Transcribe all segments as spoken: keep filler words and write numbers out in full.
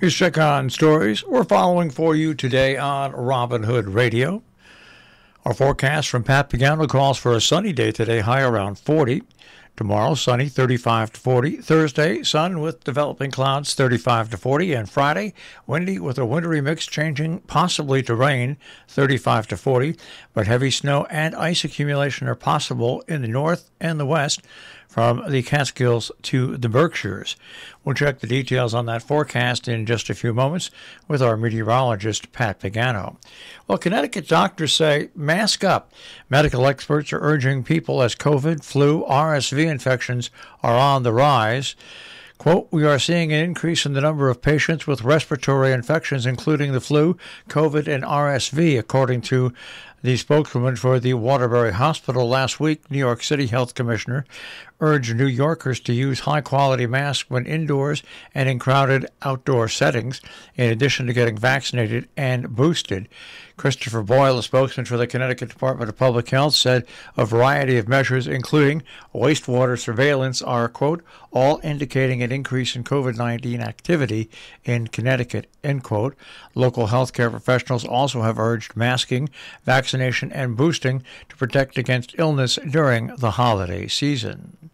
Here's Check On Stories we're following for you today on Robin Hood Radio. Our forecast from Pat Pagano calls for a sunny day today, high around forty. Tomorrow, sunny, thirty-five to forty. Thursday, sun with developing clouds, thirty-five to forty. And Friday, windy with a wintry mix changing possibly to rain, thirty-five to forty. But heavy snow and ice accumulation are possible in the north and the west from the Catskills to the Berkshires. We'll check the details on that forecast in just a few moments with our meteorologist, Pat Pagano. Well, Connecticut doctors say mask up. Medical experts are urging people as COVID, flu, R S V infections are on the rise. Quote, we are seeing an increase in the number of patients with respiratory infections, including the flu, COVID, and R S V, according to the spokeswoman for the Waterbury Hospital last week. New York City Health Commissioner urged New Yorkers to use high-quality masks when indoors and in crowded outdoor settings, in addition to getting vaccinated and boosted. Christopher Boyle, a spokesman for the Connecticut Department of Public Health, said a variety of measures, including wastewater surveillance, are, quote, all indicating an increase in COVID nineteen activity in Connecticut, end quote. Local healthcare professionals also have urged masking, vaccination, Vaccination and boosting to protect against illness during the holiday season.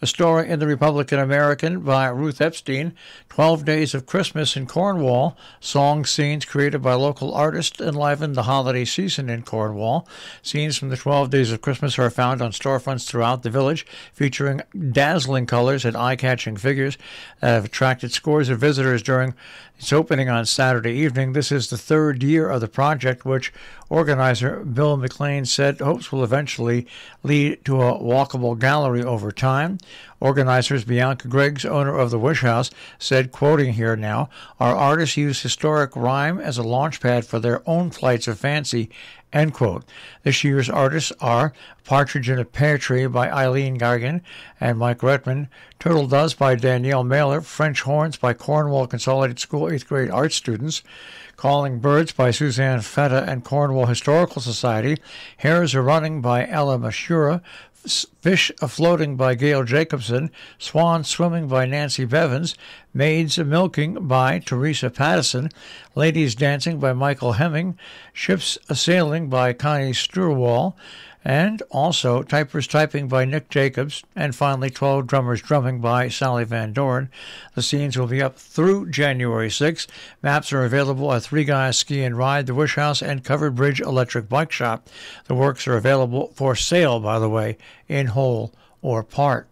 A story in the Republican American by Ruth Epstein, twelve Days of Christmas in Cornwall. Song scenes created by local artists enliven the holiday season in Cornwall. Scenes from the twelve Days of Christmas are found on storefronts throughout the village, featuring dazzling colors and eye-catching figures that have attracted scores of visitors during its opening on Saturday evening. This is the third year of the project, which organizer Bill McLean said hopes will eventually lead to a walkable gallery over time. Organizers Bianca Greggs, owner of the Wish House, said, quoting here now, our artists use historic rhyme as a launch pad for their own flights of fancy, end quote. This year's artists are Partridge in a Pear Tree by Eileen Gargan and Mike Rettman, Turtle Doves by Danielle Mailer, French Horns by Cornwall Consolidated School eighth grade art students, Calling Birds by Suzanne Feta and Cornwall Historical Society, Hares Are Running by Ella Mashura, Fish A-Floating by Gail Jacobson, Swan Swimming by Nancy Bevins, Maids A-Milking by Teresa Patterson, Ladies Dancing by Michael Hemming, Ships A-Sailing by Connie Sturwall, and also Typers Typing by Nick Jacobs, and finally twelve Drummers Drumming by Sally Van Dorn. The scenes will be up through January sixth. Maps are available at Three Guys Ski and Ride, the Wish House, and Covered Bridge Electric Bike Shop. The works are available for sale, by the way, in whole or part.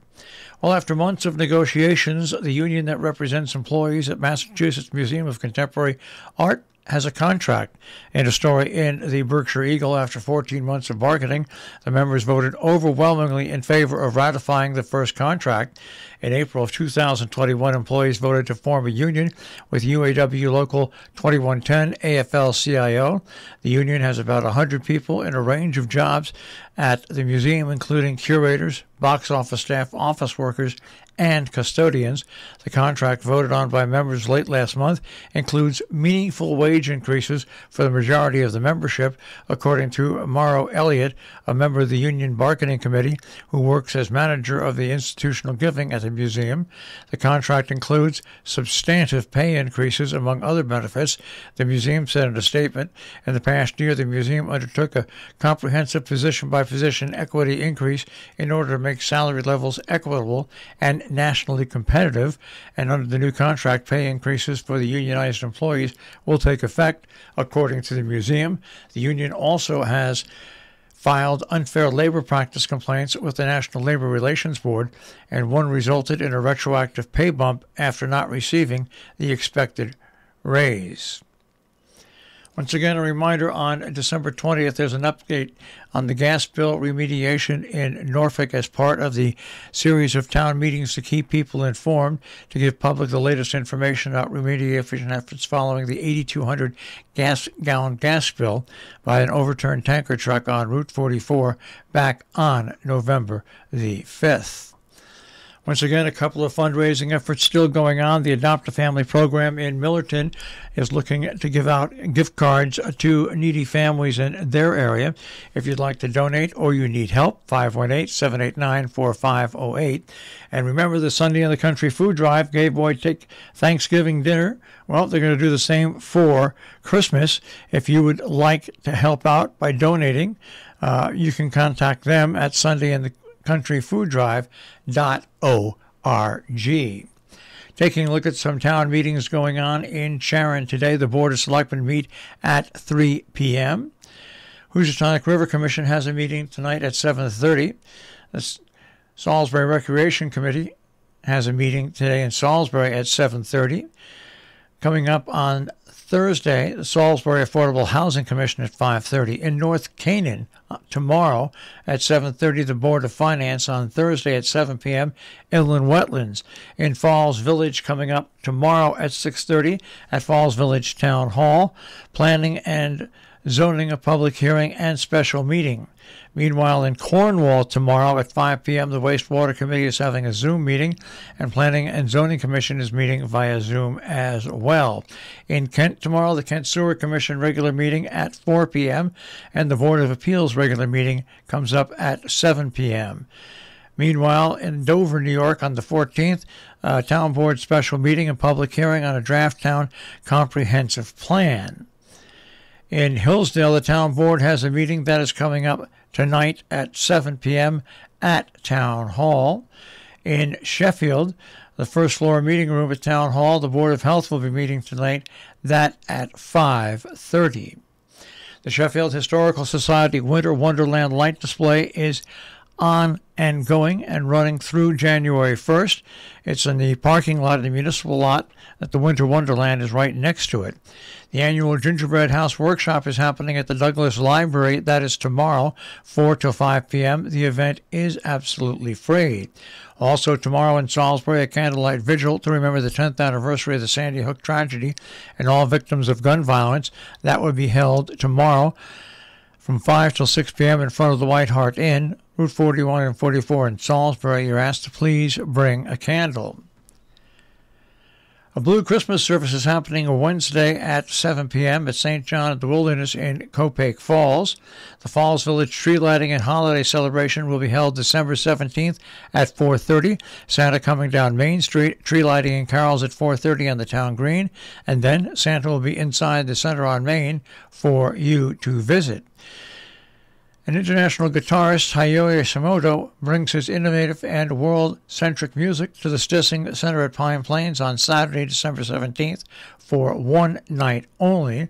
Well, after months of negotiations, the union that represents employees at Massachusetts Museum of Contemporary Art has a contract. In a story in the Berkshire Eagle, after fourteen months of bargaining, the members voted overwhelmingly in favor of ratifying the first contract. In April of two thousand twenty-one, employees voted to form a union with U A W Local twenty-one ten A F L C I O. The union has about one hundred people in a range of jobs at the museum, including curators, box office staff, office workers, and custodians. The contract voted on by members late last month includes meaningful wage increases for the majority of the membership, according to Morrow Elliott, a member of the Union Bargaining Committee who works as manager of the institutional giving at the museum. The contract includes substantive pay increases, among other benefits, the museum said in a statement. In the past year, the museum undertook a comprehensive position-by-position equity increase in order to make salary levels equitable and nationally competitive, and under the new contract, pay increases for the unionized employees will take effect, according to the museum. The union also has filed unfair labor practice complaints with the National Labor Relations Board, and one resulted in a retroactive pay bump after not receiving the expected raise. Once again, a reminder, on December twentieth, there's an update on the gas bill remediation in Norfolk as part of the series of town meetings to keep people informed, to give public the latest information about remediation efforts following the eighty-two hundred gas gallon gas spill by an overturned tanker truck on Route forty-four back on November the fifth. Once again, a couple of fundraising efforts still going on. The Adopt a Family program in Millerton is looking to give out gift cards to needy families in their area. If you'd like to donate or you need help, five one eight, seven eight nine, four five zero eight. And remember the Sunday in the Country Food Drive gave away take Thanksgiving dinner. Well, they're going to do the same for Christmas. If you would like to help out by donating, uh, you can contact them at Sunday in the Country Food Drive dot org. Taking a look at some town meetings going on in Sharon today. The Board of Selectmen meet at three p m Housatonic River Commission has a meeting tonight at seven thirty. The Salisbury Recreation Committee has a meeting today in Salisbury at seven thirty. Coming up on Thursday, the Salisbury Affordable Housing Commission at five thirty. In North Canaan, tomorrow at seven thirty, the Board of Finance. On Thursday at seven p m, Inland Wetlands. In Falls Village, coming up tomorrow at six thirty at Falls Village Town Hall. Planning and zoning, a public hearing and special meeting. Meanwhile, in Cornwall tomorrow at five p m, the Wastewater Committee is having a Zoom meeting, and Planning and Zoning Commission is meeting via Zoom as well. In Kent tomorrow, the Kent Sewer Commission regular meeting at four p m, and the Board of Appeals regular meeting comes up at seven p m Meanwhile, in Dover, New York, on the fourteenth, uh, Town Board special meeting and public hearing on a draft town comprehensive plan. In Hillsdale, the Town Board has a meeting that is coming up tonight at seven p m at Town Hall. In Sheffield, the first floor meeting room at Town Hall, the Board of Health will be meeting tonight, that at five thirty. The Sheffield Historical Society Winter Wonderland Light Display is on and going and running through January first. It's in the parking lot of the municipal lot that the Winter Wonderland is right next to it. The annual Gingerbread House Workshop is happening at the Douglas Library. That is tomorrow, four to five p m The event is absolutely free. Also tomorrow in Salisbury, a candlelight vigil to remember the tenth anniversary of the Sandy Hook tragedy and all victims of gun violence. That will be held tomorrow from five till six p m in front of the White Hart Inn, Route forty-one and forty-four in Salisbury. You're asked to please bring a candle. A Blue Christmas service is happening Wednesday at seven p m at Saint John at the Wilderness in Copake Falls. The Falls Village tree lighting and holiday celebration will be held December seventeenth at four thirty. Santa coming down Main Street, tree lighting and carols at four thirty on the town green. And then Santa will be inside the center on Main for you to visit. An international guitarist, Hayao Yamamoto, brings his innovative and world-centric music to the Stissing Center at Pine Plains on Saturday, December seventeenth, for one night only.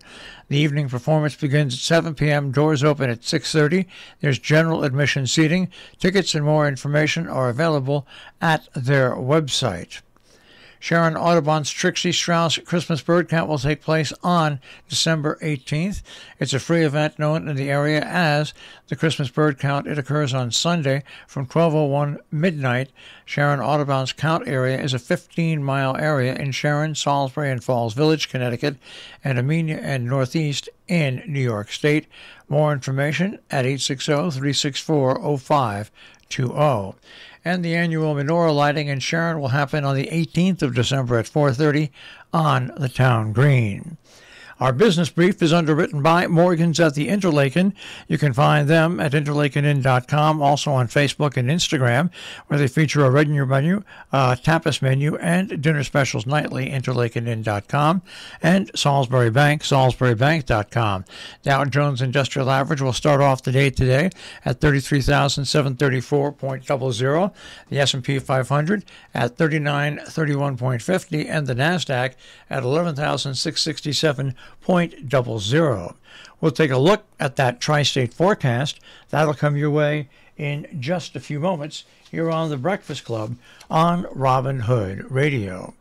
The evening performance begins at seven p m Doors open at six thirty. There's general admission seating. Tickets and more information are available at their website. Sharon Audubon's Trixie Strauss Christmas Bird Count will take place on December eighteenth. It's a free event known in the area as the Christmas Bird Count. It occurs on Sunday from twelve oh one midnight. Sharon Audubon's Count area is a fifteen mile area in Sharon, Salisbury, and Falls Village, Connecticut, and Amenia and Northeast in New York State. More information at eight six zero, three six four, zero five two zero. And the annual menorah lighting in Sharon will happen on the eighteenth of December at four thirty on the town green. Our business brief is underwritten by Morgan's at the Interlaken. You can find them at interlaken inn dot com, also on Facebook and Instagram, where they feature a regular menu, a tapas menu, and dinner specials nightly, interlaken inn dot com, and Salisbury Bank, salisbury bank dot com. Dow Jones Industrial Average will start off the day today at thirty-three thousand seven hundred thirty-four point zero zero, the S and P five hundred at thirty-nine thirty-one point five zero, and the NASDAQ at eleven thousand six hundred sixty-seven. point zero zero. We'll take a look at that tri-state forecast. That'll come your way in just a few moments here on The Breakfast Club on Robin Hood Radio.